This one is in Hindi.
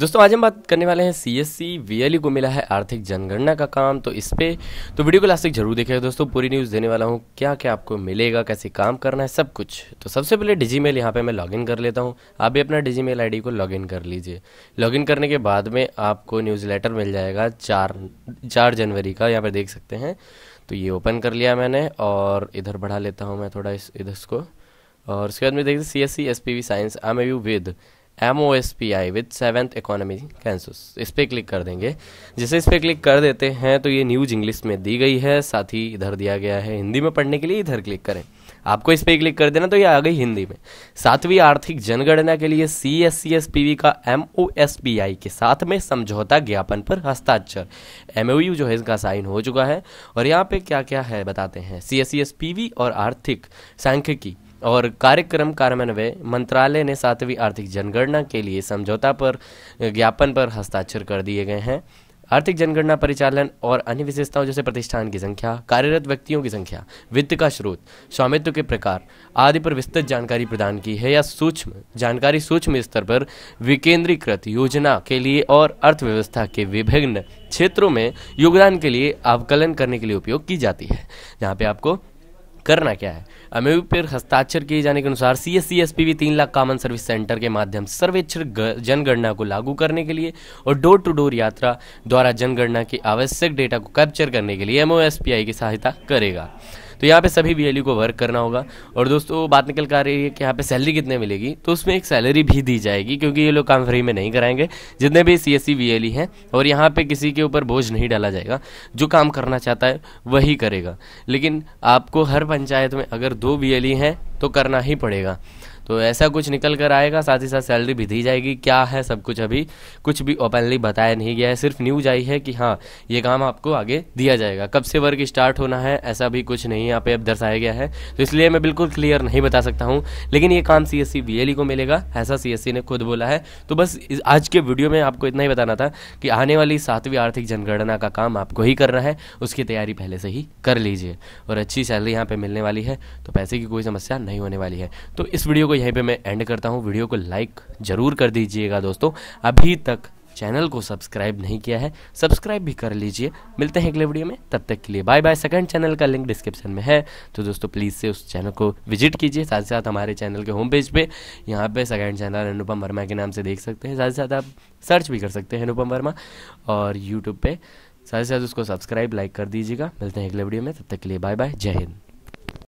दोस्तों आज हम बात करने वाले हैं CSCVLE को मिला है आर्थिक जनगणना का काम। तो इस पे तो वीडियो को लास्ट तक जरूर देखिएगा दोस्तों, पूरी न्यूज़ देने वाला हूँ, क्या क्या आपको मिलेगा, कैसे काम करना है, सब कुछ। तो सबसे पहले डिजीमेल यहाँ पे मैं लॉगिन कर लेता हूँ। आप भी अपना डिजीमेल आईडी को लॉगिन कर लीजिए। लॉगिन करने के बाद में आपको न्यूज़लेटर मिल जाएगा 4 जनवरी का, यहाँ पर देख सकते हैं। तो ये ओपन कर लिया मैंने और इधर बढ़ा लेता हूँ मैं थोड़ा इधर इसको, और उसके बाद में देखते CSCSPV science MOU with MOSPI with 7th economy census, इस पर क्लिक कर देंगे। जैसे इस पर क्लिक कर देते हैं तो ये न्यूज़ इंग्लिश में दी गई है, साथ ही इधर दिया गया है हिंदी में। पढ़ने के लिए इधर क्लिक करें, आपको इस पर क्लिक कर देना तो ये आ गई हिंदी में। सातवीं आर्थिक जनगणना के लिए CSCSPV का MOSPI के साथ में समझौता ज्ञापन पर हस्ताक्षर, MOU जो है इसका साइन हो चुका है। और यहाँ पे क्या क्या है बताते हैं। CSCSPV और आर्थिक सांख्यिकी और कार्यक्रम कार्यान्वयन मंत्रालय ने सातवीं आर्थिक जनगणना के लिए समझौता पर ज्ञापन पर हस्ताक्षर कर दिए गए हैं। आर्थिक जनगणना परिचालन और अन्य विशेषताओं जैसे प्रतिष्ठान की संख्या, कार्यरत व्यक्तियों की संख्या, वित्त का स्रोत, स्वामित्व के प्रकार आदि पर विस्तृत जानकारी प्रदान की है, या सूक्ष्म जानकारी सूक्ष्म स्तर पर विकेंद्रीकृत योजना के लिए और अर्थव्यवस्था के विभिन्न क्षेत्रों में योगदान के लिए आकलन करने के लिए उपयोग की जाती है। यहाँ पे आपको करना क्या है, MOU पर हस्ताक्षर किए जाने के अनुसार CSCSPV 3 lakh common service centre के माध्यम से सर्वेक्षण जनगणना को लागू करने के लिए और डोर टू डोर यात्रा द्वारा जनगणना के आवश्यक डेटा को कैप्चर करने के लिए MOSPI की सहायता करेगा। तो यहाँ पे सभी VLE को वर्क करना होगा। और दोस्तों बात निकल कर आ रही है कि यहाँ पे सैलरी कितने मिलेगी, तो उसमें एक सैलरी भी दी जाएगी, क्योंकि ये लोग काम फ्री में नहीं कराएंगे जितने भी CSCVLE हैं। और यहाँ पे किसी के ऊपर बोझ नहीं डाला जाएगा, जो काम करना चाहता है वही करेगा। लेकिन आपको हर पंचायत में अगर 2 VLE हैं तो करना ही पड़ेगा। तो ऐसा कुछ निकल कर आएगा, साथ ही साथ सैलरी भी दी जाएगी। क्या है सब कुछ, अभी कुछ भी ओपनली बताया नहीं गया है, सिर्फ न्यूज आई है कि हाँ ये काम आपको आगे दिया जाएगा। कब से वर्क स्टार्ट होना है ऐसा भी कुछ नहीं यहाँ पे अब दर्शाया गया है, तो इसलिए मैं बिल्कुल क्लियर नहीं बता सकता हूँ। लेकिन ये काम CSCVLE को मिलेगा, ऐसा CSC ने खुद बोला है। तो बस आज के वीडियो में आपको इतना ही बताना था कि आने वाली 7वीं आर्थिक जनगणना का काम आपको ही करना है, उसकी तैयारी पहले से ही कर लीजिए। और अच्छी सैलरी यहाँ पर मिलने वाली है, तो पैसे की कोई समस्या नहीं होने वाली है। तो इस वीडियो को यहीं पे मैं एंड करता हूँ। वीडियो को लाइक जरूर कर दीजिएगा दोस्तों, अभी तक चैनल को सब्सक्राइब नहीं किया है सब्सक्राइब भी कर लीजिए। मिलते हैं अगले वीडियो में, तब तक के लिए बाय बाय। सेकंड चैनल का लिंक डिस्क्रिप्शन में है, तो दोस्तों प्लीज़ से उस चैनल को विजिट कीजिए। साथ साथ हमारे चैनल के होम पेज पे यहाँ पे सेकंड चैनल अनुपम वर्मा के नाम से देख सकते हैं। साथ आप सर्च भी कर सकते हैं अनुपम वर्मा, और यूट्यूब पर साथ उसको सब्सक्राइब लाइक कर दीजिएगा। मिलते हैं अगले वीडियो में, तब तक के लिए बाय बाय, जय हिंद।